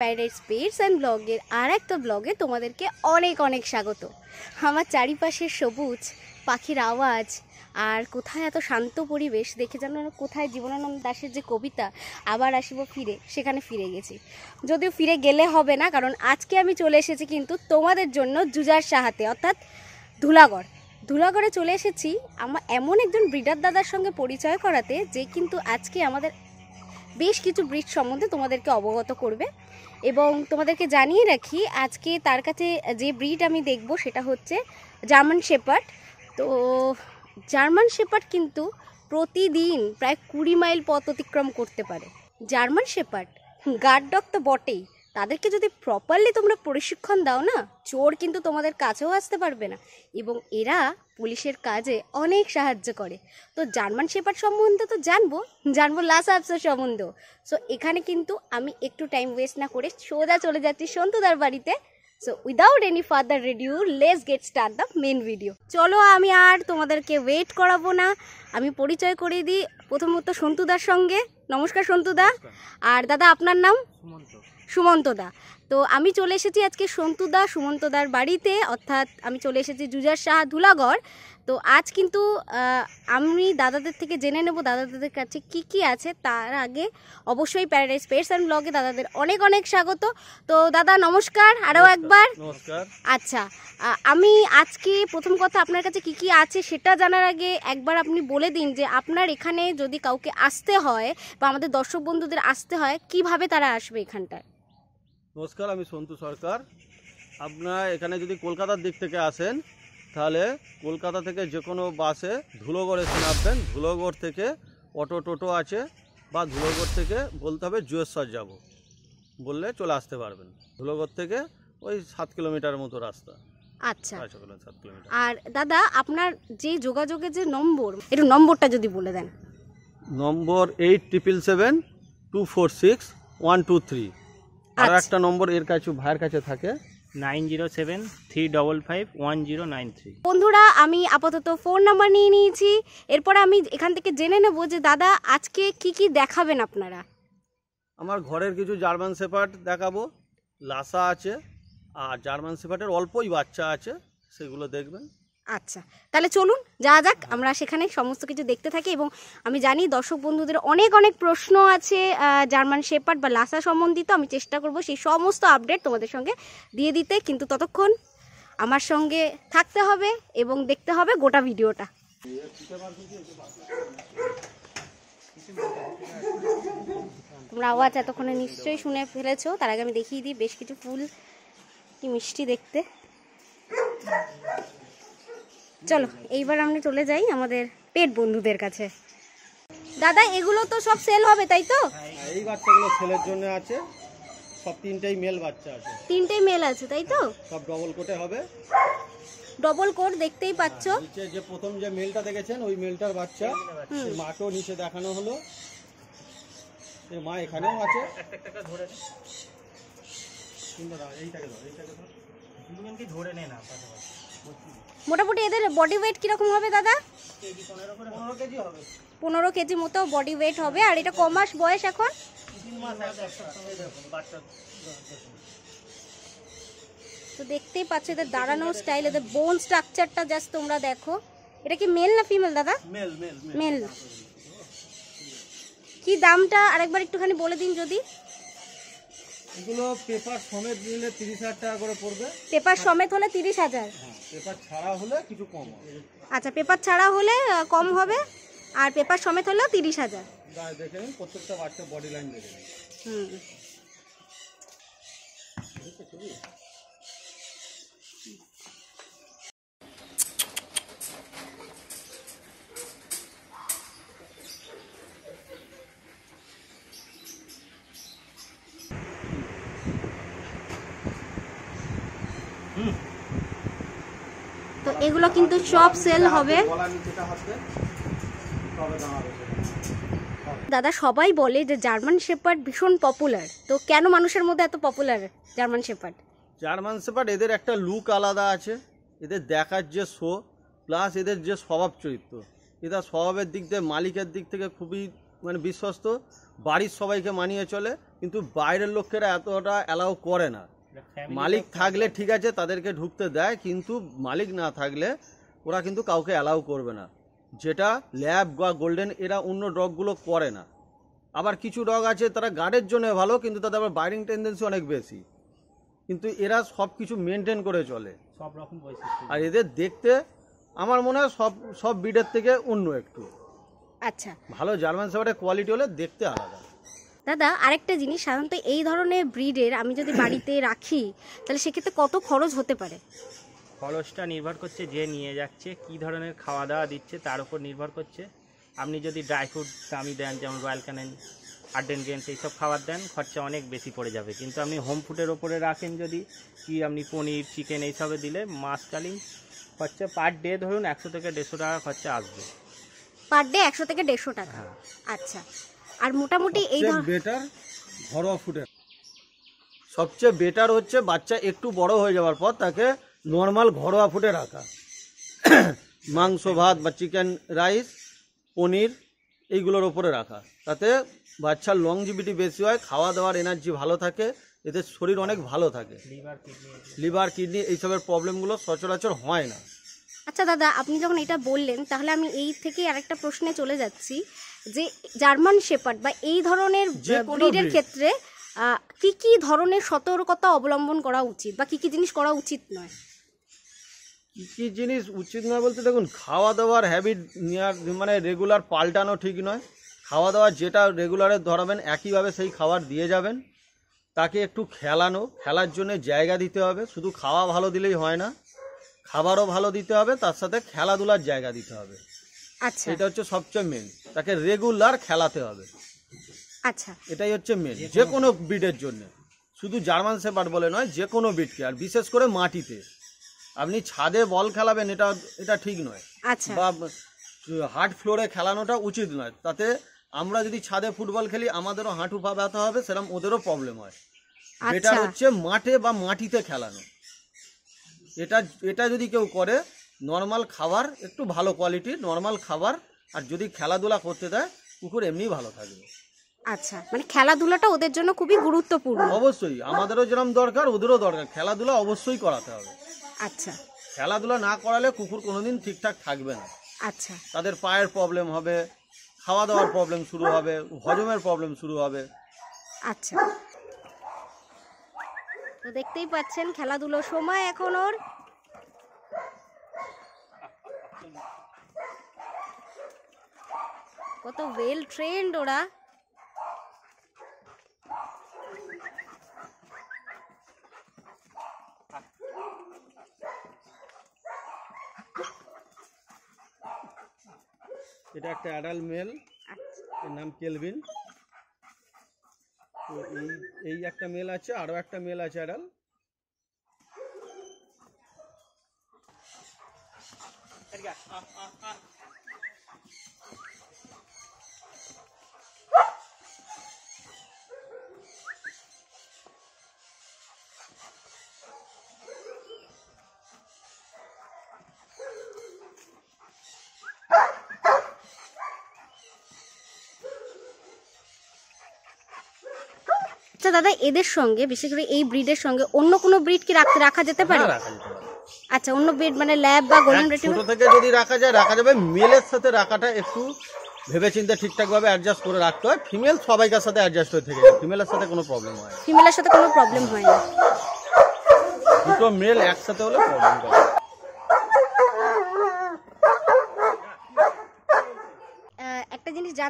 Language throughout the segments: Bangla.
पैराडाइज पेट्स एंड ब्लॉगर और एक ब्लॉगे तुम्हारे अनेक अनेक स्वागत। हमार चारिपाशे सबुज पाखिर आवाज़ और कोथाय एत शांत परिवेश देखे जान कोथाय जीवनानंद दासेर जे कविता आबार आसिब फिरे सेखाने फिरे गेছি। जदिও फिरे गेले होबे ना कारण आजके आमी चले एसेছি किन्तु तुम्हारे जन्य जुजार साहाते अर्थात धूलागढ़ धूलागढ़े चले एसेছি। एमन एकजन ब्रिडार दादार संगे परिचय कराते जे किन्तु आजके आमादेर बेश किछु ब्रीड सम्बन्धे तुम्हारे अवगत करबे। एबं तुम्हादेरके जानिए राखी आजके तार काछे जे ब्रीड आमी देखबो सेटा होच्छे जार्मान शेपार्ड। तो जार्मान शेपार्ड किन्तु प्रतिदिन प्राय 20 माइल पथ अतिक्रम करते पारे। जार्मान शेपार्ड गार्ड डग तो बटेई, तादेरके जोदि प्रपारलि तोमरा प्रशिक्षण दाओ ना चोर किन्तु तोमादेर काछेओ आसते पारबे ना एबं एरा पुलिशेर काजे अनेक साहाज्य करे। तो जार्मान शेपार्ड सम्बन्धे तो जानबो लासा अफसर सम्बन्धे। सो एखाने किन्तु आमी एकटू टाइम वेस्ट ना करे सोजा चले जाच्छि सन्तुदार बाड़ीते। So without any further ado, let's get start the main video. चलो आमी आर तुम्हादेरके वेट कराबो ना, आमी परिचय करे दिई प्रथमत सन्तुदार संगे। नमस्कार सन्तुदा। और दादा आपनार नाम? सुमंत दा। तो आमी चले एसेছি आजके सन्तुदा सुमंतदार बाड़ीते अर्थात आमी चले एसेছি जुजार शाह धूलागढ़। तो आज किन्तु आमी दादादेर थेके जेने नेब दादादेर काछे कि कि आछे। तार आगे अवश्यई पैराडाइज पेट्स एंड ब्लगे दादादेर अनेक अनेक स्वागत। तो दादा नमस्कार आरो एकबार। नमस्कार। अच्छा आमी आजके प्रथम कथा आपनार काछे कि कि आछे सेटा जानार आगे एकबार आपनि बोले दिन जे आपनार एखाने जदि काउके आसते हय बा आमादेर दर्शक बंधुदेर आसते हय किभाबे तारा आसबे एखानटाय? नमस्कार आमी सन्तु सरकार। आपनारा एखाने जदि कलकातार दिक थेके आसेन তাহলে কলকাতা থেকে যে কোনো বাসে ধুলাগড়ে নামবেন। ধুলাগড় থেকে অটো টোটো আছে বা ধুলাগড় থেকে বলতে হবে জুয়েশ্বর যাব বললে চলে আসতে পারবেন। ধুলাগড় থেকে ওই 7 কিলোমিটারের মতো রাস্তা। আচ্ছা 7 কিলোমিটার। আর দাদা আপনার যে যোগাযোগের যে নম্বর একটু নম্বরটা যদি বলে দেন। নম্বর 8777246123। আর একটা নম্বর এর কাছে ভাইয়ের কাছে থাকে 9073551093। বন্ধুরা আমি আপাতত ফোন নাম্বার নিয়ে নিয়েছি। এরপর আমি এখান থেকে জেনে নেব যে দাদা আজকে কি কি দেখাবেন আপনারা। আমার ঘরের কিছু জার্মান শেপার্ড দেখাবো, লাসা আছে আর জার্মান শেপার্ডের অল্পই বাচ্চা আছে সেগুলো দেখবেন। আচ্ছা তাহলে চলুন যাওয়া যাক, আমরা সেখানে সমস্ত কিছু দেখতে থাকি। এবং আমি জানি দর্শক বন্ধুদের অনেক অনেক প্রশ্ন আছে জার্মান শেপার্ড বা লাসা সম্বন্ধিত। আমি চেষ্টা করব সেই সমস্ত আপডেট তোমাদের সঙ্গে দিয়ে দিতে, কিন্তু ততক্ষণ আমার সঙ্গে থাকতে হবে এবং দেখতে হবে গোটা ভিডিওটা। তোমরা আওয়াজ এতক্ষণে নিশ্চয়ই শুনে ফেলেছো। তার আগে আমি দেখিয়ে দিই বেশ কিছু ফুল, কি মিষ্টি দেখতে। চলো এইবার আমরা চলে যাই আমাদের পেট বন্ধুদের কাছে। দাদা এগুলো তো সব সেল হবে তাই তো? এই বাচ্চাগুলো সেলের জন্য আছে, সব তিনটাই মেল বাচ্চা আছে। তিনটাই মেল আছে তাই তো? সব ডবল কোটে হবে। ডবল কোট দেখতেই পাচ্ছো। নিচে যে প্রথম যে মেলটা দেখেছেন ওই মেলটার বাচ্চা মাটো নিচে দেখানো হলো। এই মা এখানেও আছে। একটা একটা ধরে নে। সুন্দর দাও, এইটাকে ধর এইটাকে ধর। দুজনকে ধরে নে না পাশে পাশে। মোটামুটি এদের বডি ওয়েট কিরকম হবে দাদা? 15 কেজি মতো বডি ওয়েট হবে। আর এটা কয় মাস বয়স এখন? 3 মাস। তো দেখতেই পাচ্ছ এদের দাঁড়ানো স্টাইল, এদের বোন স্ট্রাকচারটা জাস্ট তোমরা দেখো। এটা কি মেল না ফিমেল দাদা? Male male male. কি দামটা আরেকবার একটুখানি বলে দিন যদি। এগুলো পেপার সমেত নিলে 30000 টাকা করে পড়বে। পেপার সমেত হলে 30000। পেপার ছাড়া হলে কিছু কম হবে। আচ্ছা পেপার ছাড়া হলে কম হবে আর পেপার সমেত হলে 30000। গাইস দেখেন প্রত্যেকটা বাচ্চা বডি লাইন দেখেন। তো এগুলো কিন্তু সব সেল হবে। দাদা সবাই বলে যে জার্মান শেপার্ড ভীষণ পপুলার, তো কেন মানুষের মধ্যে এত popular German shepherd? German shepherd এদের একটা লুক আলাদা আছে, এদের দেখার যে শো প্লাস এদের যে স্বভাব চরিত্র, এদের স্বভাবের দিক দিয়ে মালিকের দিক থেকে খুবই মানে বিশ্বস্ত, বাড়ির সবাইকে মানিয়ে চলে। কিন্তু বাইরের লোকেরা এতটা অ্যালাউ করে না। মালিক থাকলে ঠিক আছে তাদেরকে ঢুকতে দেয়, কিন্তু মালিক না থাকলে ওরা কিন্তু কাউকে অ্যালাউ করবে না। যেটা ল্যাব বা গোল্ডেন এরা অন্য ডগগুলো করে না। আবার কিছু ডগ আছে তারা গার্ডের জন্য ভালো, কিন্তু তাদের আবার বাইরিং টেন্ডেন্সি অনেক বেশি, কিন্তু এরা সব কিছু মেনটেন করে চলে সব রকম। আর এদের দেখতে আমার মনে হয় সব সব বিডের থেকে অন্য একটু আচ্ছা ভালো। জার্মান শেফার্ডের কোয়ালিটি হলে দেখতে আলাদা। দাদা আরেকটা জিনিস, সাধারণত এই ধরনের ব্রিডের আমি যদি বাড়িতে রাখি তাহলে সেক্ষেত্রে কত খরচ হতে পারে? খরচটা নির্ভর করছে যে নিয়ে যাচ্ছে কি ধরনের খাওয়া দাওয়া দিচ্ছে তার উপর নির্ভর করছে। আপনি যদি ড্রাই ফ্রুট দামি দেন, যেমন রয়্যাল ক্যানিন, আর্ডেন গ্রেন্স এইসব খাবার দেন, খরচা অনেক বেশি পড়ে যাবে। কিন্তু আপনি হোম ফুডের ওপরে রাখেন যদি, কি আপনি পনির চিকেন এইসবে দিলে মাসকালীন খরচা পার ডে ধরুন 100 থেকে 150 টাকা খরচা আসবে। পার ডে 100 থেকে 150 টাকা? আচ্ছা। আর মোটামুটি এই বেটার ঘরোয়া ফুডের সবচেয়ে বেটার হচ্ছে বাচ্চা একটু বড় হয়ে যাওয়ার পর তাকে নর্মাল ঘরোয়া ফুডে রাখা, মাংস ভাত বা চিকেন রাইস পনির এইগুলোর ওপরে রাখা, তাতে বাচ্চার লংজিভিটি বেশি হয়, খাওয়া দাওয়ার এনার্জি ভালো থাকে, এদের শরীর অনেক ভালো থাকে। লিভার কিডনি এইসবের প্রবলেমগুলো সচরাচর হয় না। আচ্ছা দাদা আপনি যখন এটা বললেন তাহলে আমি এই থেকে আরেকটা প্রশ্নে চলে যাচ্ছি যে জার্মান শেফার্ড বা এই ধরনের ব্রিডের ক্ষেত্রে কি কি ধরনের সতর্কতা অবলম্বন করা উচিত বা কি কি জিনিস করা উচিত নয়? কী কী জিনিস উচিত নয় বলতে দেখুন, খাওয়া দাওয়ার হ্যাবিট নেওয়ার মানে রেগুলার পাল্টানো ঠিক নয়। খাওয়া দাওয়া যেটা রেগুলারে ধরাবেন একইভাবে সেই খাবার দিয়ে যাবেন। তাকে একটু খেলানো, খেলার জন্য জায়গা দিতে হবে। শুধু খাওয়া ভালো দিলেই হয় না, খাবারও ভালো দিতে হবে, তার সাথে খেলাধুলার জায়গা দিতে হবে। আচ্ছা, এটা হচ্ছে সবচেয়ে মেন। তাকে রেগুলার খেলাতে হবে। আচ্ছা, এটাই হচ্ছে মেন যে কোনো ব্রিডের জন্য, শুধু জার্মান শেফার্ড বলে নয়, যে কোনো ব্রিডকে। আর বিশেষ করে মাটিতে আপনি ছাদে বল খেলাবেন এটা ঠিক নয়, বা হার্ড ফ্লোরে খেলানোটা উচিত নয়। তাতে আমরা যদি ছাদে ফুটবল খেলি আমাদেরও হাঁটু পা ব্যথা হবে, সেরকম ওদেরও প্রবলেম হয়। এটা হচ্ছে মাঠে বা মাটিতে খেলানো। এটা যদি কেউ করে নর্মাল খাবার, একটু ভালো কোয়ালিটি নর্মাল খাবার, আর যদি খেলাধুলা করতে দেয় কুকুর এমনি ভালো থাকবে। আচ্ছা, মানে খেলাধুলাটা ওদের জন্য খুবই গুরুত্বপূর্ণ। অবশ্যই, আমাদেরও যেরকম দরকার ওদেরও দরকার, খেলাধুলা অবশ্যই করাতে হবে। আচ্ছা, খেলাধুলা না করালে কুকুর কোনোদিন ঠিকঠাক থাকবে না। আচ্ছা, তাদের পায়ের প্রবলেম হবে, খাওয়া দাওয়ার প্রবলেম শুরু হবে, হজমের প্রবলেম শুরু হবে। আচ্ছা, তো দেখতেই পাচ্ছেন খেলাধুলোর সময় এখন ওর। কত ওয়েল ট্রেন্ড ওরা। এটা একটা অ্যাডাল্ট মেল, এর নাম কেলভিন। তো এই একটা মেল আছে, আরও একটা মেল আছে অ্যাডাল্ট। দাদা এদের সঙ্গে বিশেষ করে এই ব্রিডের সঙ্গে অন্য কোন ব্রিড কি রাখা যেতে পারে? আচ্ছা, অন্য ব্রিড মানে ল্যাব বা গোল্ডেন রিট্রিভার ছোট থেকে যদি রাখা যাবে। মেলের সাথে রাখাটা একটু ভেবেচিন্তে ঠিকঠাক ভাবে অ্যাডজাস্ট করে রাখতে হয়। ফিমেল সবাইকার সাথে অ্যাডজাস্ট হয়ে থাকে, ফিমেলের সাথে কোনো প্রবলেম হয় না। দুটো মেল একসাথে হলে প্রবলেম হয়।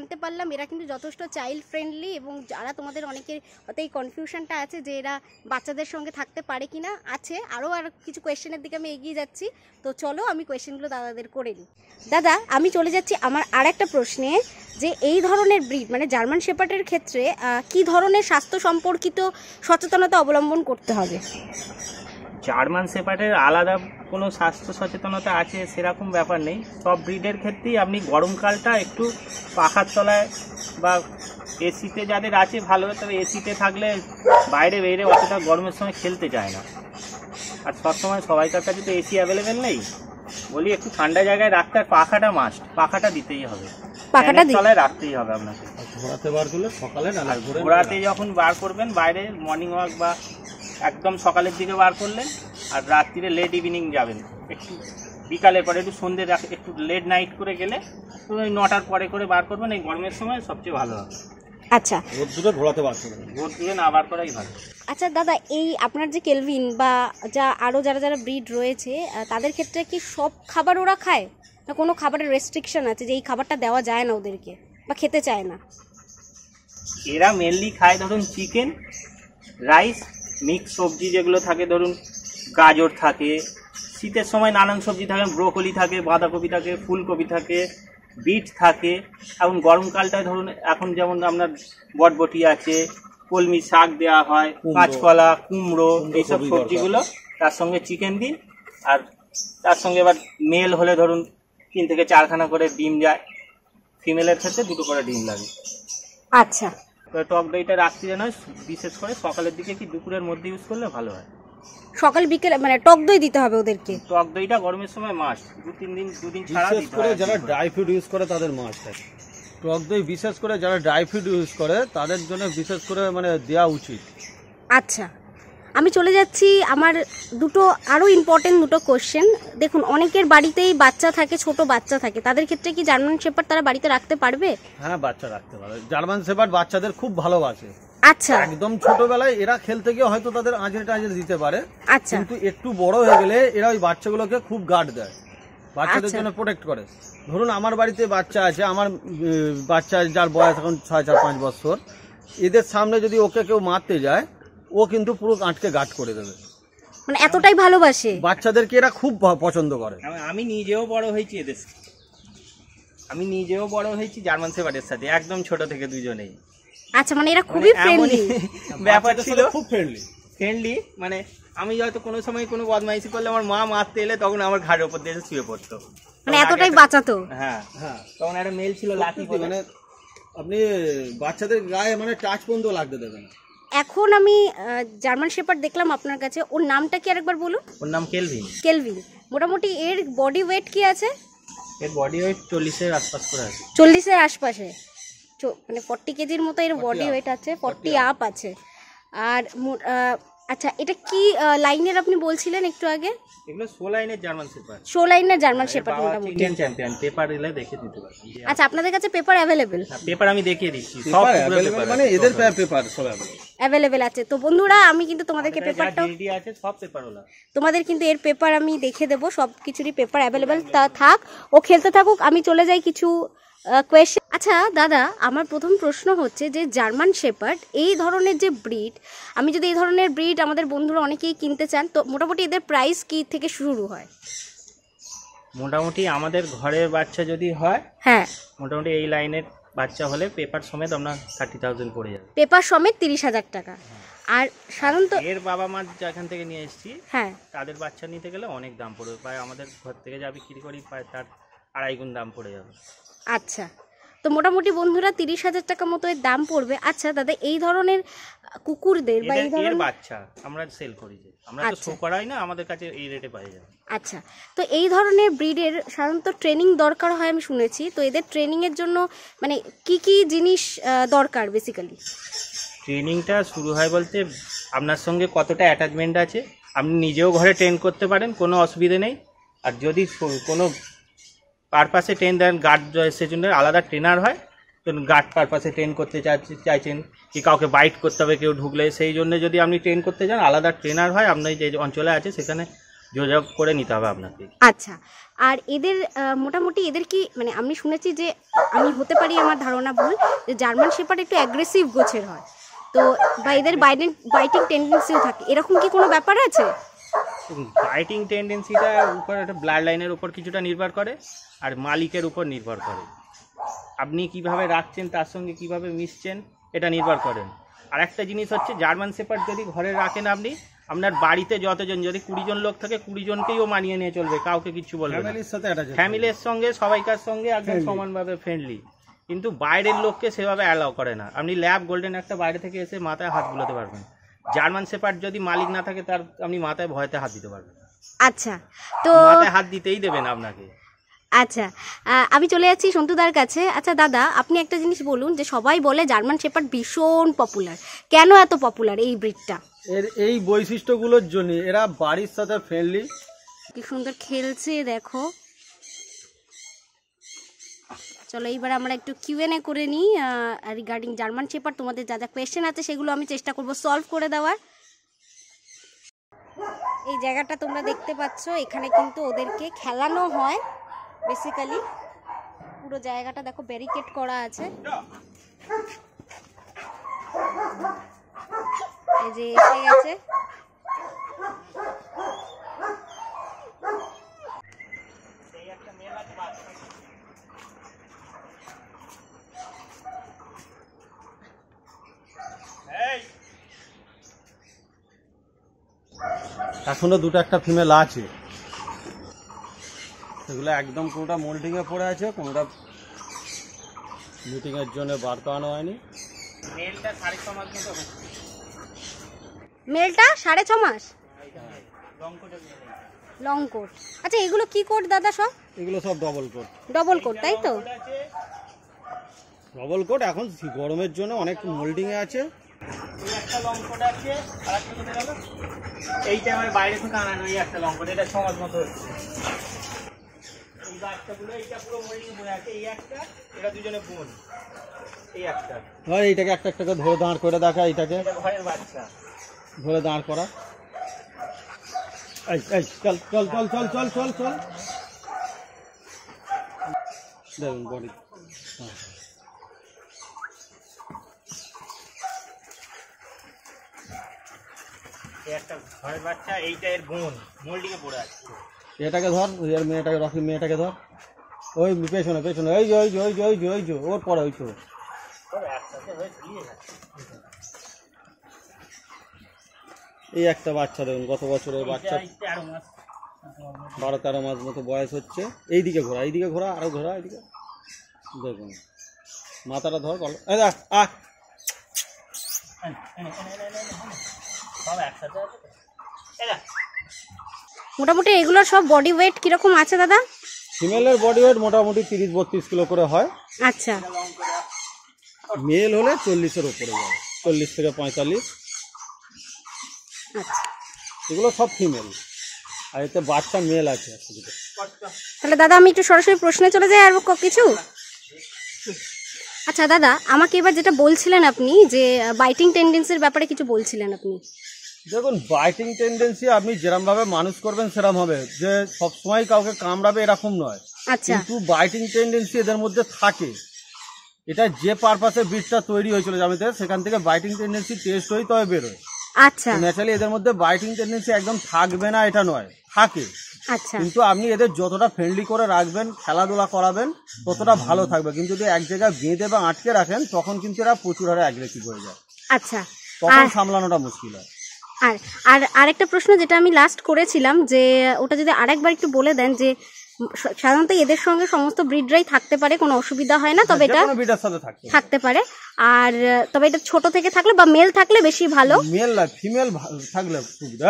জানতে পারলাম এরা কিন্তু যথেষ্ট চাইল্ড ফ্রেন্ডলি, এবং যারা তোমাদের অনেকের হয়তো এই কনফিউশনটা আছে যে এরা বাচ্চাদের সঙ্গে থাকতে পারে কি না, আছে। আরও কিছু কোয়েশ্চেনের দিকে আমি এগিয়ে যাচ্ছি, তো চলো আমি কোয়েশ্চেনগুলো দাদাদের করে নিই। দাদা আমি চলে যাচ্ছি আমার আর একটা প্রশ্নে, যে এই ধরনের ব্রিড মানে জার্মান শেফার্ডের ক্ষেত্রে কি ধরনের স্বাস্থ্য সম্পর্কিত সচেতনতা অবলম্বন করতে হবে? জার্মান শেফার্ডের আলাদা কোনো স্বাস্থ্য সচেতনতা আছে সেরকম ব্যাপার নেই। সব ব্রিডের ক্ষেত্রেই আপনি গরমকালটা একটু পাখার তলায় বা এসিতে যাদের আছে ভালো, তবে এসিতে থাকলে বাইরে বেরিয়ে অতটা গরমের সময় খেলতে চায় না। আর সবসময় সবাইকার কাছে তো এসি অ্যাভেলেবেল নেই, বলি একটু ঠান্ডা জায়গায় রাখতে। আর পাখাটা মাস্ট, পাখাটা দিতেই হবে, পাখাটা তলায় রাখতেই হবে আপনাকে। ঘোরাতে বার করলে সকালে না ঘোরে ঘোরাতে যখন বার করবেন বাইরে মর্নিং ওয়াক বা একদম সকালের দিকে বার করলে আর রাত্রিরে লেট ইভিনিং যাবেন একটু বিকালের পরে একটু সন্ধ্যে একটু লেট নাইট করে গেলে ওই 9টার পরে করে বার করবেন এই গরমের সময় সবচেয়ে ভালো হবে। আচ্ছা রোদ্দুরে ঘোরাতে বার করবেন রোদ্দুরে না বার করাই ভালো। আচ্ছা দাদা এই আপনার যে কেলভিন বা যা আরও যারা যারা ব্রিড রয়েছে তাদের ক্ষেত্রে কি সব খাবার ওরা খায় না কোনো খাবারের রেস্ট্রিকশন আছে যে এই খাবারটা দেওয়া যায় না ওদেরকে বা খেতে চায় না? এরা মেনলি খায় ধরুন চিকেন রাইস মিক্স সবজি যেগুলো থাকে ধরুন গাজর থাকে শীতের সময় নানান সবজি থাকে ব্রোকলি থাকে বাঁধাকপি থাকে ফুলকপি থাকে বিট থাকে এখন গরমকালটায় ধরুন এখন যেমন আপনার বটবটি আছে কলমি শাক দেওয়া হয় কাঁচকলা কুমড়ো এইসব সবজিগুলো তার সঙ্গে চিকেন দিন আর তার সঙ্গে এবার মেল হলে ধরুন 3 থেকে 4খানা করে ডিম যায় ফিমেলের ক্ষেত্রে 2টো করে ডিম লাগে। আচ্ছা টক দইটা রাত্রিরে নয় বিশেষ করে সকালের দিকে কি দুপুরের মধ্যে ইউজ করলে ভালো হয় সকাল বিকেল মানে টক দই দিতে হবে ওদেরকে টক দইটা গরমের সময় মাস্ট 2-3 দিন ছাড়া দিতে হয় যারা ড্রাই ফ্রুট ইউজ করে তাদের মাস্ট থাকে টক দই বিশেষ করে যারা ড্রাই ফ্রুট ইউজ করে তাদের জন্য বিশেষ করে মানে দেওয়া উচিত। আচ্ছা আমি চলে যাচ্ছি আমার দুটো আরও ইম্পর্টেন্ট দুটো কোশ্চেন। দেখুন অনেকের বাড়িতেই বাচ্চা থাকে ছোট বাচ্চা থাকে তাদের ক্ষেত্রে কি জার্মান শেপার্ড তারা বাড়িতে রাখতে পারবে? হ্যাঁ বাচ্চা রাখতে পারবে জার্মান শেপার্ড বাচ্চাদের খুব ভালোবাসে। আচ্ছা একদম ছোটবেলায় এরা খেলতে গিয়ে হয়তো তাদের আঁজড়ে টাঁজড়ে দিতে পারে আচ্ছা কিন্তু একটু বড় হয়ে গেলে এরা ওই বাচ্চাগুলোকে খুব গার্ড দেয় বাচ্চাদের জন্য প্রোটেক্ট করে। ধরুন আমার বাড়িতে বাচ্চা আছে আমার বাচ্চা যার বয়স এখন 4.5 বছর এদের সামনে যদি ওকে কেউ মারতে যায় ও কিন্তু পুরো আটকে গার্ড করে দেবে মানে এতটাই ভালোবাসে বাচ্চাদেরকে এরা খুব পছন্দ করে। আমি নিজেও বড় হয়েছি জার্মান শেপার্ডের সাথে একদম ছোট থেকে দুজনেই। আচ্ছা মানে এরা খুবই ফ্রেন্ডলি ব্যাপার ছিল খুব ফ্রেন্ডলি মানে আমি হয়তো কোনো সময় কোনো বদমাইশি করলে আমার মা মারতে এলে তখন আমার ঘাড়ের উপর দিয়ে শুয়ে পড়তো মানে এতটাই বাঁচাতো। হ্যাঁ হ্যাঁ তখন একটা মেল ছিল লাকি মানে আপনি বাচ্চাদের গায়ে মানে টাচ বন্ধ লাগতে দেবে না। এখন আমি জার্মান শেপার্ড দেখলাম আপনার কাছে ওর নামটা কি আরেকবার বলুন? ওর নাম কেলভিন। কেলভিন মোটামুটি এর বডি ওয়েট কি আছে? এর বডি ওয়েট 40 এর আশপাশ করে আছে 40 এর আশপাশে মানে 40 কেজির মতো এর বডি ওয়েট আছে 40 আপ আছে আর। আচ্ছা এটা কি লাইনের আপনি বলছিলেন একটু আগে? এগুলো 16 লাইনের জার্মান শেপার্ড 16 লাইনের জার্মান শেপার্ড মোটামুটি ইন্ডিয়ান চ্যাম্পিয়ন পেপার দিলে দেখে দিতে পারবেন। আচ্ছা আপনাদের কাছে পেপার अवेलेबल? পেপার আমি দেখিয়ে দিচ্ছি সব अवेलेबल মানে এদের পেপার সব अवेलेबल আছে। তো বন্ধুরা আমি কিন্তু তোমাদেরকে পেপারটা রেডি আছে সব পেপারওয়ালা তোমাদের কিন্তু এর পেপার আমি দেখে দেব সবকিছুরই পেপার अवेलेबल থাক ও খেলতে থাকুক আমি চলে যাই কিছু কোয়েশ্চেন। আচ্ছা দাদা আমার প্রথম প্রশ্ন হচ্ছে যে জার্মান শেপার্ড এই ধরনের যে ব্রিড আমি যদি এই ধরনের ব্রিড আমাদের বন্ধুরা অনেকেই কিনতে চান তো মোটামুটি এদের প্রাইস কি থেকে শুরু হয়? মোটামুটি আমাদের ঘরের বাচ্চা যদি হয় হ্যাঁ মোটামুটি এই লাইনের বাচ্চা হলে পেপার সমেত আপনার 30,000 পড়ে যাবে পেপার সমেত 30,000 টাকা আর সাধারণত এর বাবা মা যেখান থেকে নিয়ে এসেছি হ্যাঁ তাদের বাচ্চা নিতে গেলে অনেক দাম পড়বে প্রায় আমাদের ঘর থেকে যা বিক্রি করি প্রায় তার 2.5 গুণ দাম পড়ে যাবে। আচ্ছা তো মোটামুটি বন্ধুরা 30,000 টাকা মতো এর দাম পড়বে। আচ্ছা দাদা এই ধরনের কুকুরদের বা এই ধরনের বাচ্চা আমরা সেল করি যে আমরা তো শো করাই না আমাদের কাছে এই রেটে পাওয়া যায়। আচ্ছা তো এই ধরনের ব্রিডের সাধারণত ট্রেনিং দরকার হয় আমি শুনেছি তো এদের ট্রেনিং এর জন্য মানে কি কি জিনিস দরকার বেসিক্যালি? ট্রেনিংটা শুরু হয় বলতে আপনার সঙ্গে কতটা অ্যাটাচমেন্ট আছে আপনি নিজেও ঘরে ট্রেন করতে পারেন কোনো অসুবিধে নেই আর যদি কোনো পারপাসে ট্রেন দেন গার্ড সেজন্য আলাদা ট্রেনার হয় ধরুন গার্ড পারপাসে ট্রেন করতে চাইছেন কি কাউকে বাইট করতে হবে কেউ ঢুকলে সেই জন্য যদি আপনি ট্রেন করতে চান আলাদা ট্রেনার হয় আপনি যে অঞ্চলে আছে সেখানে যোগাযোগ করে নিতে হবে আপনাকে। আচ্ছা আর এদের মোটামুটি এদের কি মানে আমি শুনেছি যে আমি হতে পারি আমার ধারণা ভুল যে জার্মান শেপার্ড একটু অ্যাগ্রেসিভ গোছের হয় তো বা এদের বাইটিং টেন্ডেন্সিও থাকে এরকম কি কোনো ব্যাপার আছে? বাইটিং টেন্ডেন্সিটা উপর একটা ব্লাড লাইনের উপর কিছুটা নির্ভর করে আর মালিকের উপর নির্ভর করে আপনি কিভাবে রাখছেন তার সঙ্গে কিভাবে মিশছেন এটা নির্ভর করেন। আর একটা জিনিস হচ্ছে জার্মান শেপার্ড যদি ঘরে রাখেন আপনি আপনার বাড়িতে যতজন যদি 20 জন লোক থাকে 20 জনকেই ও মানিয়ে নিয়ে চলবে কাউকে কিছু বলবে ফ্যামিলির সঙ্গে সবাইকার সঙ্গে একদম সমানভাবে ফ্রেন্ডলি কিন্তু বাইরের লোককে সেভাবে অ্যালাউ করে না আপনি ল্যাব গোল্ডেন একটা বাইরে থেকে এসে মাথায় হাত বুলাতে পারবেন জার্মান শেপার্ড যদি মালিক না থাকে তার আপনি মাথায় ভয়তে হাত দিতে পারবেন। আচ্ছা তো মাথায় হাত দিতেই দেবেন আপনাকে আচ্ছা আমি চলে যাচ্ছি সন্তুদার কাছে। আচ্ছা দাদা, আপনি একটা জিনিস বলুন যে সবাই বলে জার্মান শেপার্ড ভীষণ পপুলার, কেন এত পপুলার এই ব্রিডটা? এর এই বৈশিষ্ট্যগুলোর জন্য, এরা বাড়ির সাথে ফ্রেন্ডলি। কি সুন্দর খেলছে দেখো। চলো এইবার আমরা একটু কিউএনএ করে নিই রিগার্ডিং জার্মান শেপার্ড। তোমাদের যা যা কোয়েশ্চেন আছে সেগুলো আমি চেষ্টা করব সলভ করে দেওয়ার। এই জায়গাটা তোমরা দেখতে পাচ্ছ, এখানে কিন্তু ওদেরকে খেলানো হয় বেসিক্যালি। পুরো জায়গাটা দেখো ব্যারিকেড করা আছে। এই যে এসে গেছে। এখনো দুটো একটা ফিমেল আছে, সেগুলো একদম কোনটা মোল্ডিং এ পড়ে আছে, কোনটা মিটিং এর জন্য বার করানো হয়নি। মেলটা 6.5 মাস মতো হবে। মেলটা 6.5 মাস লং কোট। Long coat. আচ্ছা এগুলো কি কোট দাদা? সব এগুলো সব ডবল কোট। ডবল কোট, তাই তো? ডবল কোট এখন গরমের জন্য অনেক মোল্ডিং এ আছে। এই একটা লং কোট আছে, আরেকটা কোথায় গেল? এইটা আমার বাইরে থেকে আনানো। এই একটা লং কোট, এটা 6 মাস মতো হচ্ছে। ঘরের বাচ্চা, এইটা এর বোন মোল্ডিং এ পড়ে আছে। এটাকে ধর, এর মেয়েটাকে, রকি মেয়েটাকে ধর। ওই পেছনে পেছনে, ওই যে ওই যে ওই যে ওই যে ওই যে ওর পরে ওই তো এই একটা বাচ্চা দেখুন, গত বছরের বাচ্চা, 12-13 মাস মতো বয়স হচ্ছে। এইদিকে ঘোরা, এইদিকে ঘোরা, আরো ঘোরা, এইদিকে দেখুন। মাথাটা ধর, গল একসাথে। মোটামুটি এগুলোর সব বডি ওয়েট কিরকম আছে দাদা? ফিমেলের বডি ওয়েট মোটামুটি 30-32 কিলো করে হয়। আচ্ছা মেল হলে 40 এর উপরে যায়, 40 থেকে 45। আচ্ছা এগুলো সব ফিমেল, আর এতে বাচ্চা মেল আছে। তাহলে দাদা আমি একটু সরাসরি প্রশ্নে চলে যাই আর কিছু। আচ্ছা দাদা আমাকে এবার যেটা বলছিলেন আপনি যে বাইটিং টেন্ডেন্সির ব্যাপারে কিছু বলছিলেন আপনি। দেখুন বাইটিং টেন্ডেন্সি আপনি যেরকমভাবে মানুষ করবেন সেরকম হবে, যে সবসময় কাউকে কামড়াবে এরকম নয়, কিন্তু বাইটিং টেন্ডেন্সি এদের মধ্যে থাকে। এটা যে পারপাসে ব্রিডটা তৈরি হয়েছিল জার্মানদের, সেখান থেকে বাইটিং টেন্ডেন্সি টেস্ট হয়ে তবে বেরোয়। আচ্ছা ন্যাচারালি এদের মধ্যে বাইটিং টেন্ডেন্সি একদম থাকবে না এটা নয়, থাকে। আচ্ছা কিন্তু আপনি এদের যতটা ফ্রেন্ডলি করে রাখবেন, খেলাধুলা করাবেন, ততটা ভালো থাকবে। কিন্তু যদি এক জায়গায় বেঁধে বা আটকে রাখেন, তখন কিন্তু এরা প্রচুর হারে অ্যাগ্রেসিভ হয়ে যায়। আচ্ছা তখন সামলানোটা মুশকিল হয়। আর আর আরেকটা প্রশ্ন যেটা আমি লাস্ট করেছিলাম, যে ওটা যদি আরেকবার একটু বলে দেন, যে সাধারণত এদের সঙ্গে সমস্ত ব্রিডরাই থাকতে পারে, কোনো অসুবিধা হয় না, তবে এটা থাকতে পারে। আর তবে এটা ছোট থেকে থাকলে বা মেল থাকলে বেশি ভালো। মেল না ফিমেল থাকলে সুবিধা,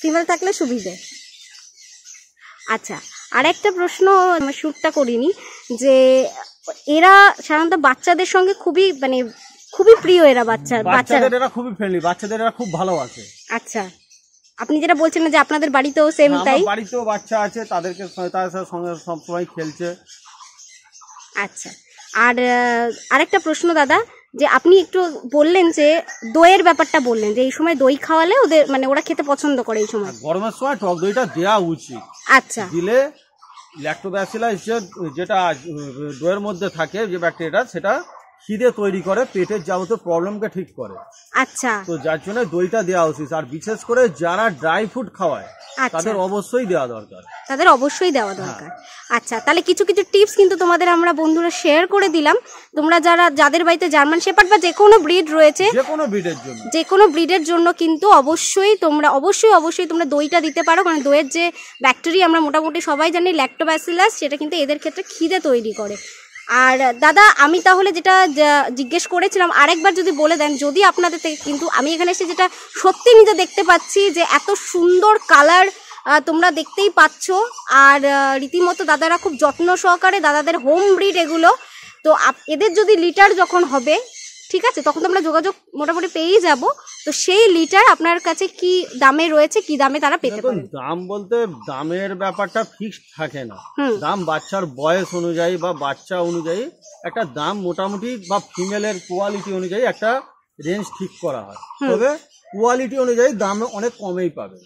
ফিমেল থাকলে সুবিধা। আচ্ছা আরেকটা প্রশ্ন আমি শুটটা করিনি, যে এরা সাধারণত বাচ্চাদের সঙ্গে খুবই মানে খুবই প্রিয়, এরা বাচ্চাদের খুবই ফ্রেন্ডলি, বাচ্চাদের এরা খুব ভালো আছে। আচ্ছা আপনি যেটা বলছেন যে আপনাদের বাড়িতেও সেম তাই? বাড়িতেও বাচ্চা আছে, তাদেরকে তাদের সঙ্গে সবসময় খেলছে। আচ্ছা আর আরেকটা প্রশ্ন দাদা, যে আপনি একটু বললেন যে দইয়ের ব্যাপারটা বললেন, যে এই সময় দই খাওয়ালে ওদের মানে ওরা খেতে পছন্দ করে এই সময়, গরমের সময় টক দইটা দেওয়া উচিত। আচ্ছা দিলে ল্যাকটোব্যাসিলাস যেটা দইয়ের মধ্যে থাকে, যে ব্যাকটেরিয়াটা, সেটা খিদে তৈরি করে, পেটের যাবতীয় প্রবলেমকে ঠিক করে। আচ্ছা তো যার জন্য দইটা দেওয়া উচিত। আর বিশেষ করে যারা ড্রাই ফুড খাওয়ায় তাদের অবশ্যই দেওয়া দরকার, তাদের অবশ্যই দেওয়া দরকার। আচ্ছা তাহলে কিছু কিছু টিপস কিন্তু তোমাদের আমরা বন্ধুরা শেয়ার করে দিলাম। তোমরা যারা যাদের বাড়িতে জার্মান শেপার্ড বা যে কোনো ব্রিড রয়েছে, যে কোনো ব্রিডের জন্য কিন্তু অবশ্যই তোমরা দইটা দিতে পারো, কারণ দইয়ের যে ব্যাকটেরিয়া আমরা মোটামুটি সবাই জানি ল্যাকটোব্যাসিলাস, সেটা কিন্তু এদের ক্ষেত্রে খিদে তৈরি করে। আর দাদা আমি তাহলে যেটা জিজ্ঞেস করেছিলাম আরেকবার যদি বলে দেন, যদি আপনাদের থেকে, কিন্তু আমি এখানে এসে যেটা সত্যি নিজে দেখতে পাচ্ছি যে এত সুন্দর কালার তোমরা দেখতেই পাচ্ছ। আর রীতিমতো দাদারা খুব যত্ন সহকারে, দাদাদের হোম ব্রিড এগুলো। তো এদের যদি লিটার যখন হবে, ঠিক আছে, তখন তো আমরা যোগাযোগ মোটামুটি পেয়ে যাব। তো সেই লিটার আপনার কাছে কি দামে রয়েছে, কি দামে তারা পেতে পারে? দাম বলতে দামের ব্যাপারটা ফিক্সড থাকে না, দাম বাচ্চার বয়স অনুযায়ী বা বাচ্চা অনুযায়ী একটা দাম মোটামুটি বা ফিমেলের কোয়ালিটি অনুযায়ী একটা রেঞ্জ ঠিক করা হয়। তবে কোয়ালিটি অনুযায়ী দাম অনেক কমেই পাবেন।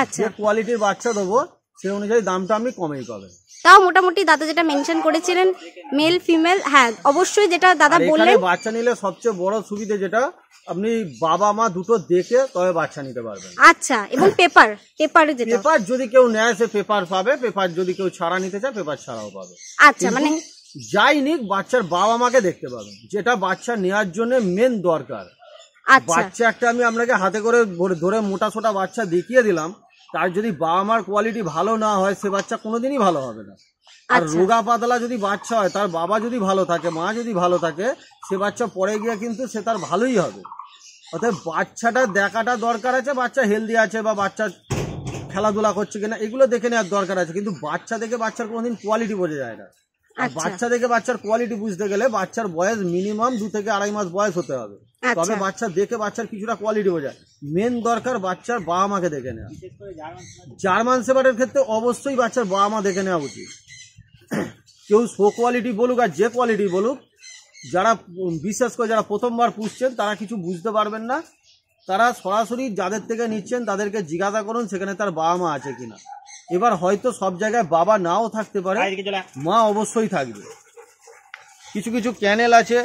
আচ্ছা, কোয়ালিটির বাচ্চা দেবো সেই অনুযায়ী দামটা আপনি কমেই পাবেন। তাও মোটামুটি দাদা যেটা মেনশন করেছিলেন মেল ফিমেল, হ্যাঁ অবশ্যই, যেটা দাদা বললেন বাচ্চা নিলে সবচেয়ে বড় সুবিধা যেটা আপনি বাবা মা দুটো দেখে তবে বাচ্চা নিতে পারবেন। আচ্ছা, এবং পেপার পেপার যদি কেউ নেয় সে পেপার পাবে, পেপার যদি কেউ ছাড়া নিতে চায় পেপার ছাড়াও পাবে। আচ্ছা, মানে যাই নিক বাচ্চার বাবা মাকে দেখতে পাবেন, যেটা বাচ্চা নেওয়ার জন্য মেন দরকার। বাচ্চা একটা আমি আপনাকে হাতে করে ধরে মোটা সোটা বাচ্চা দেখিয়ে দিলাম, তার যদি বাবা মার কোয়ালিটি ভালো না হয় সে বাচ্চা কোনোদিনই ভালো হবে না। আর রোগা পাতলা যদি বাচ্চা হয়, তার বাবা যদি ভালো থাকে, মা যদি ভালো থাকে, সে বাচ্চা পরে গিয়ে কিন্তু সে তার ভালোই হবে। অর্থাৎ বাচ্চাটা দেখাটা দরকার আছে, বাচ্চা হেলদি আছে বা বাচ্চা খেলাধুলা করছে কিনা এগুলো দেখে নেওয়ার দরকার আছে, কিন্তু বাচ্চা দেখে বাচ্চার কোনোদিন কোয়ালিটি বোঝা যায় না। আর বাচ্চা দেখে বাচ্চার কোয়ালিটি বুঝতে গেলে বাচ্চার বয়স মিনিমাম 2 থেকে 2.5 মাস বয়স হতে হবে, তবে বাচ্চা দেখে বাচ্চার কিছুটা কোয়ালিটি বোঝায়। মেন দরকার বাচ্চার বাবা মাকে দেখে নেওয়া। জার্মান শেফার্ডের ক্ষেত্রে অবশ্যই বাচ্চার বাবা মা দেখে নেওয়া উচিত, কেউ শো কোয়ালিটি বলুক আর যে কোয়ালিটি বলুক। যারা বিশেষ করে যারা প্রথমবার পুষছেন তারা কিছু বুঝতে পারবেন না, তারা সরাসরি যাদের থেকে নিচ্ছেন তাদেরকে জিজ্ঞাসা করুন সেখানে তার বাবা মা আছে কিনা। এবার হয়তো সব জায়গায় বাবা নাও থাকতে পারে, মা অবশ্যই থাকবে। কিছু কিছু ক্যানেল আছে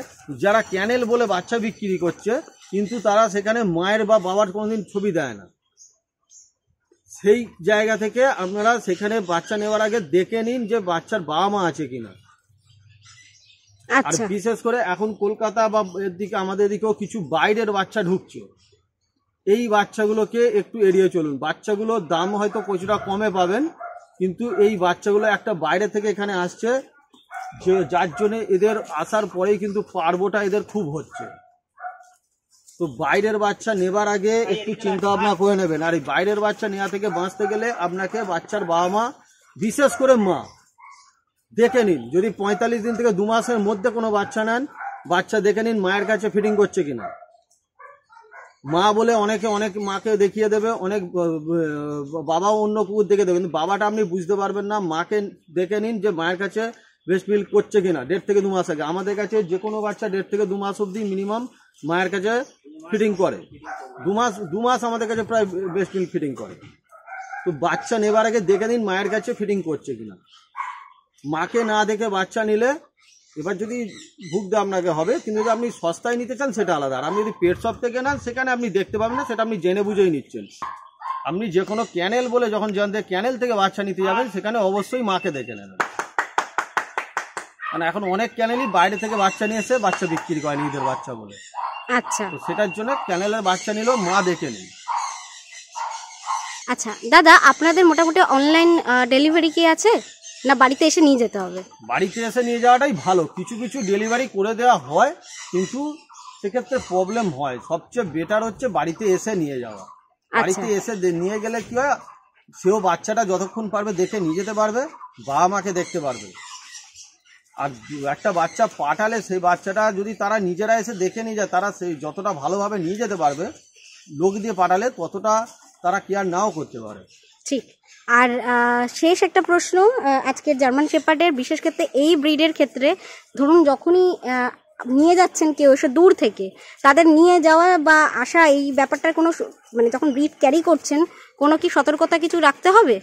যারা ক্যানেল বলে বাচ্চা বিক্রি করছে, কিন্তু তারা সেখানে মায়ের বা বাবার কোনোদিন ছবি দেয় না। সেই জায়গা থেকে আপনারা সেখানে বাচ্চা নেওয়ার আগে দেখে নিন যে বাচ্চার বাবা মা আছে কিনা। আর বিশেষ করে এখন কলকাতা বা এর দিকে আমাদের দিকেও কিছু বাইরের বাচ্চা ঢুকছে, এই বাচ্চাগুলোকে একটু এড়িয়ে চলুন। বাচ্চাগুলোর দাম হয়তো কিছুটা কমে পাবেন, কিন্তু এই বাচ্চাগুলো একটা বাইরে থেকে এখানে আসছে, যে যার জন্য এদের আসার পরেই কিন্তু পার্বটা এদের খুব হচ্ছে। তো বাইরের বাচ্চা নেবার আগে একটু চিন্তা ভাবনা করে নেবেন। আর এই বাইরের বাচ্চা নেওয়া থেকে বাঁচতে গেলে আপনাকে বাচ্চার বাবা মা, বিশেষ করে মা দেখে নিন। যদি 45 দিন থেকে 2 মাসের মধ্যে কোনো বাচ্চা নেন, বাচ্চা দেখে নিন মায়ের কাছে ফিটিং করছে কিনা। মা বলে অনেকে অনেক মাকে দেখিয়ে দেবে, অনেক বাবা অন্য কুকুর দেখে দেবে, কিন্তু বাবাটা আপনি বুঝতে পারবেন না। মাকে দেখে নিন যে মায়ের কাছে ব্রেস্ট মিল্ক করছে কিনা 1.5 থেকে 2 মাস আগে। আমাদের কাছে যে কোনো বাচ্চা 1.5 থেকে 2 মাস অবধি মিনিমাম মায়ের কাছে ফিটিং করে, 2 মাস আমাদের কাছে প্রায় ব্রেস্ট মিল্ক ফিটিং করে। তো বাচ্চা নেবার আগে দেখে নিন মায়ের কাছে ফিটিং করছে কিনা। মাকে না দেখে বাচ্চা নিলে এবার যদি ভুগতে আপনাকে হবে, কিন্তু যদি আপনি সস্তায় নিতে চান সেটা আলাদা। আর আপনি যদি পেট শপ থেকে নেন সেখানে আপনি দেখতে পাবেন না, সেটা আপনি জেনে বুঝেই নিচ্ছেন। আপনি যে কোনো ক্যানেল বলে যখন জানতে ক্যানেল থেকে বাচ্চা নিতে যাবেন সেখানে অবশ্যই মাকে দেখে নেবেন। মানে এখন অনেক ক্যানেলই বাইরে থেকে বাচ্চা নিয়ে এসে বাচ্চা বিক্রি করে নিজেদের বাচ্চা বলে। আচ্ছা, তো সেটার জন্য ক্যানেলের বাচ্চা নিলেও মা দেখে নিন। আচ্ছা দাদা, আপনাদের মোটামুটি অনলাইন ডেলিভারি কি আছে না বাড়িতে এসে নিয়ে যেতে হবে? বাড়িতে এসে নিয়ে যাওয়াটাই ভালো। কিছু কিছু ডেলিভারি করে দেওয়া হয়, কিন্তু সেক্ষেত্রে প্রবলেম হয়। সবচেয়ে বেটার হচ্ছে বাড়িতে এসে নিয়ে যাওয়া। বাড়িতে এসে নিয়ে গেলে কি হয়, সেও বাচ্চাটা যতক্ষণ পারবে দেখে নিয়ে যেতে পারবে, বাবা মাকে দেখতে পারবে। আর একটা বাচ্চা পাঠালে সেই বাচ্চাটা যদি তারা নিজেরা এসে দেখে নিয়ে যায়, তারা সেই যতটা ভালোভাবে নিয়ে যেতে পারবে, লোক দিয়ে পাঠালে ততটা তারা কেয়ার নাও করতে পারে। ঠিক। আর শেষ একটা প্রশ্ন, আজকে জার্মান শেফার্ডের বিশেষ ক্ষেত্রে এই ব্রিডের ক্ষেত্রে ধরুন যখনই নিয়ে যাচ্ছেন কেউ এসে দূর থেকে, তাদের নিয়ে যাওয়া বা আসা এই ব্যাপারটার কোনো মানে যখন ব্রিড ক্যারি করছেন কোনো কি সতর্কতা কিছু রাখতে হবে?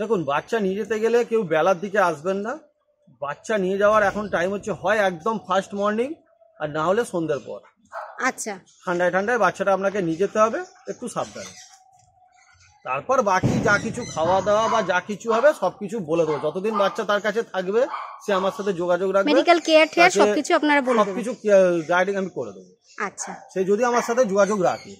দেখুন, বাচ্চা নিয়ে যেতে গেলে কেউ বেলার দিকে আসবেন না। বাচ্চা নিয়ে যাওয়ার এখন টাইম হচ্ছে হয় একদম ফার্স্ট মর্নিং, আর না হলে সন্ধ্যার পর। আচ্ছা, ঠান্ডায় ঠান্ডায় বাচ্চাটা আপনাকে নিয়ে যেতে হবে, একটু সাবধানে। তারপর বাকি যা কিছু খাওয়া দাওয়া বা যা কিছু হবে সবকিছু বলে দেবো। যতদিন বাচ্চা তার কাছে থাকবে সে আমার সাথে যোগাযোগ রাখবে, মেডিকেল কেয়ার টেয়ার সবকিছু আপনারা বলে দেবেন, সবকিছু গাইডিং আমি করে দেবো। আচ্ছা, সে যদি আমার সাথে যোগাযোগ রাখে।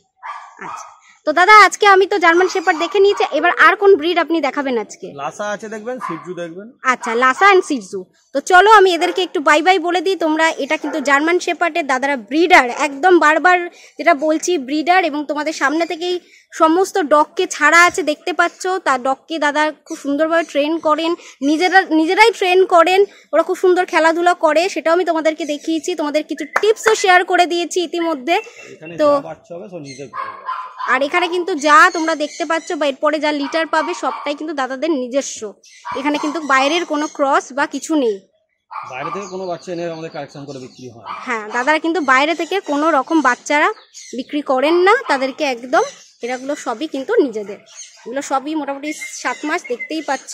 আচ্ছা, तो दादा आज के आमी तो জার্মান শেপার্ড देखे নিয়েছি, এবার আর কোন ব্রিড আপনি দেখাবেন আজকে? লাসা আছে দেখবেন, সিটজু দেখবেন। আচ্ছা লাসা এন্ড সিটজু। তো চলো আমি এদেরকে একটু বাই বাই বলে দিই। তোমরা এটা কিন্তু জার্মান শেপার্ডের দাদারা ব্রিডার, একদম বারবার যেটা বলছি ব্রিডার, এবং তোমাদের সামনে থেকেই সমস্ত ডগকে ছাড়া আছে দেখতে পাচ্ছ। তার ডগকে দাদা খুব সুন্দরভাবে ট্রেন করেন, নিজেরাই ট্রেন করেন, ওরা খুব সুন্দর খেলাধুলা করে, সেটাও আমি তোমাদেরকে দেখিয়েছি, তোমাদের কিছু টিপসও শেয়ার করে দিয়েছি ইতিমধ্যে। তো আর এখানে কিন্তু যা তোমরা দেখতে পাচ্ছ বা এরপরে যা লিটার পাবে সবটাই কিন্তু দাদাদের নিজস্ব, এখানে কিন্তু বাইরের কোনো ক্রস বা কিছু নেই। বাইরে থেকে কোনো বাচ্চা এনে আমাদের কালেকশন করে বিক্রি হয়। হ্যাঁ দাদারা কিন্তু বাইরে থেকে কোনো রকম বাচ্চারা বিক্রি করেন না, তাদেরকে একদম এরাগুলো সবই কিন্তু নিজেদের, এগুলো সবই মোটামুটি 7 মাস দেখতেই পাচ্ছ।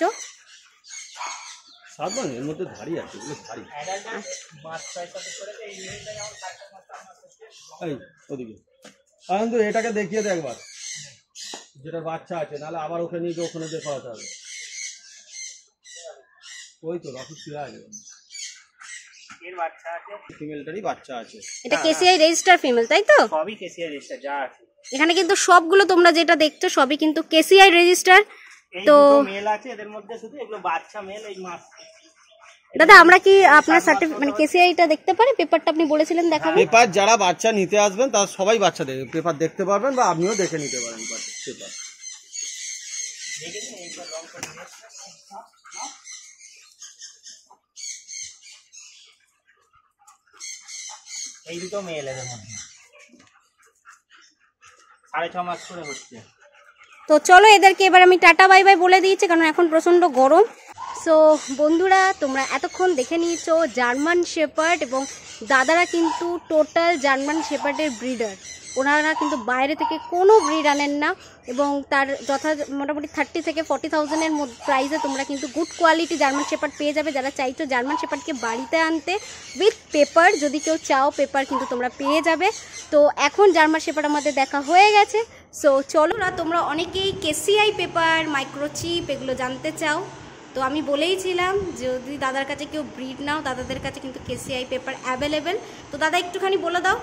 আনন্দ এটাকে দেখিয়ে দে একবার, যেটা বাচ্চা আছে, নাহলে আবার ওকে নিয়ে গিয়ে ওখানে দেখা হবে। ওই তো রাখুন এর বাচ্চা আছে, ফিমেলটারই বাচ্চা আছে, এটা কেসিআই রেজিস্টার ফিমেল, তাই তো? সবই কেসিআই রেজিস্টার যা আছে এখানে কিন্তু, সবগুলো তোমরা যেটা দেখছো সবই কিন্তু কেসিআই রেজিস্টার। তো মেল আছে এদের মধ্যে, শুধু এগুলো বাচ্চা মেল। এই মাস দাদা আমরা কি আপনার সার্টিফিকেট মানে কেসিআইটা দেখতে পারি? পেপারটা আপনি বলেছিলেন দেখাবেন। পেপার যারা বাচ্চা নিতে আসবেন তারা সবাই বাচ্চা দেখে পেপার দেখতে পারবেন, বা আপনিও দেখে নিতে পারেন পেপার। এই দুটো মেল এর মধ্যে 6.5 মাস করে হচ্ছে। তো চলো এদেরকে এবার আমি টাটা বাই বাই বলে দিয়েছি, কারণ এখন প্রচন্ড গরম। সো বন্ধুরা তোমরা এতক্ষণ দেখে নিয়েছো জার্মান শেপার্ড, এবং দাদারা কিন্তু টোটাল জার্মান শেপার্ডের ব্রিডার, ওনারা কিন্তু বাইরে থেকে কোনো ব্রিড আনেন না, এবং তার যথা মোটামুটি 30 থেকে 40,000-এর মধ্যে প্রাইসে তোমরা কিন্তু গুড কোয়ালিটি জার্মান শেপার্ড পেয়ে যাবে। যারা চাইছো জার্মান শেপার্ডকে বাড়িতে আনতে উইথ পেপার, যদি কেউ চাও পেপার কিন্তু তোমরা পেয়ে যাবে। তো এখন জার্মান শেপার্ড আমাদের দেখা হয়ে গেছে। সো চলো না, তোমরা অনেকেই কেসিআই পেপার, মাইক্রোচিপ এগুলো জানতে চাও, তো আমি বলেইছিলাম যদি দাদার কাছে কেউ ব্রিড নাও, দাদাদের কাছে কিন্তু কেসিআই পেপার অ্যাভেলেবেল। তো দাদা একটুখানি বলে দাও।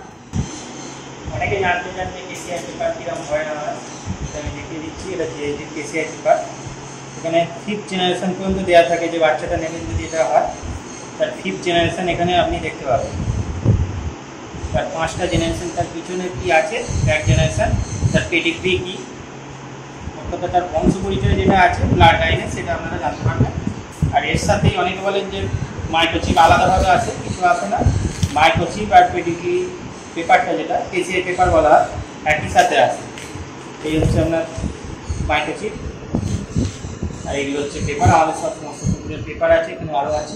অনেকে জানতে চান যে কেসিআই পেপার কীরকম হয় না হয়, আমি দেখিয়ে দিচ্ছি। এটা যে কেসিআই পেপার এখানে 5th জেনারেশন পর্যন্ত দেওয়া থাকে, যে বাচ্চাটা নেবেন যদি এটা হয় তার 5th জেনারেশন এখানে আপনি দেখতে পাবেন। তার 5টা জেনারেশন তার পিছনে কী আছে, 1 জেনারেশন তার পেডিগ্রি কী, অর্থাৎ তার বংশ পরিচয় যেটা আছে ব্লাড লাইনে, সেটা আপনারা জানতে পারবেন। আর এর সাথেই অনেকে বলেন যে মাইক্রোচিপ আলাদাভাবে আছে, কিছু আছে না। মাইক্রোচিপ আর পেডিগ্রি পেপারটা যেটা কেসিআই পেপার বলা হয় একই সাথে আছে। এই হচ্ছে আপনার মাইক্রোচিপ, আর এগুলো হচ্ছে পেপার। আমাদের সব সমস্ত পেপার আছে, এখানে আরও আছে।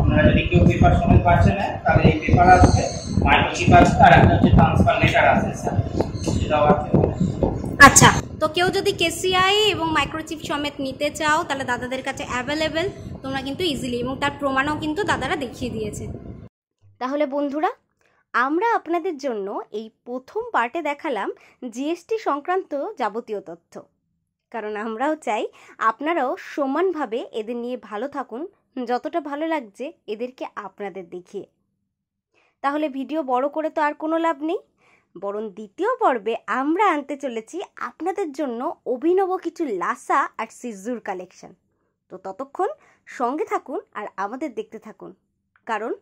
আপনারা যদি কেউ পেপার সমেত পাচ্ছে না, তাহলে এই পেপার আছে, মাইক্রোচিপ আছে, আর একটা হচ্ছে ট্রান্সফার লেটার আছে স্যার, সেটাও আছে। আচ্ছা তো কেউ যদি কেসিআই এবং মাইক্রোচিপ সমেত নিতে চাও তাহলে দাদাদের কাছে অ্যাভেলেবেল, তোমরা কিন্তু ইজিলি, এবং তার প্রমাণও কিন্তু দাদারা দেখিয়ে দিয়েছে। তাহলে বন্ধুরা আমরা আপনাদের জন্য এই প্রথম পার্টে দেখালাম জিএসটি সংক্রান্ত যাবতীয় তথ্য, কারণ আমরাও চাই আপনারাও সমানভাবে এদের নিয়ে ভালো থাকুন, যতটা ভালো লাগছে এদেরকে আপনাদের দেখিয়ে। তাহলে ভিডিও বড় করে তো আর কোনো লাভ নেই, বরং দ্বিতীয় পর্বে আমরা আনতে চলেছি আপনাদের জন্য অভিনব কিছু লাসা আর সিজুর কালেকশন। তো ততক্ষণ সঙ্গে থাকুন আর আমাদের দেখতে থাকুন, কারণ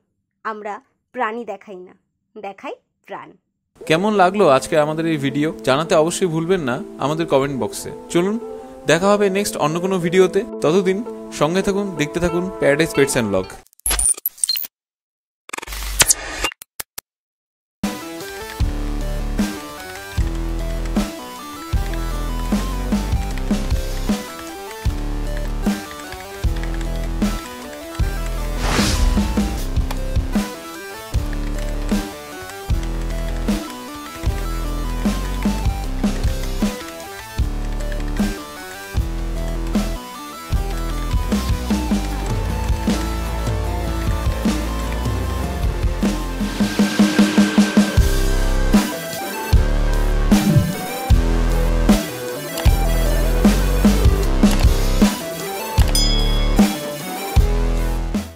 আমরা প্রাণী দেখাই না, দেখাই প্রাণ। কেমন লাগলো আজকে আমাদের এই ভিডিও জানাতে অবশ্যই ভুলবেন না আমাদের কমেন্ট বক্সে। চলুন দেখা হবে নেক্সট অন্য কোনো ভিডিওতে, ততদিন সঙ্গে থাকুন, দেখতে থাকুন প্যারাডাইস পেটস এন্ড ব্লগ।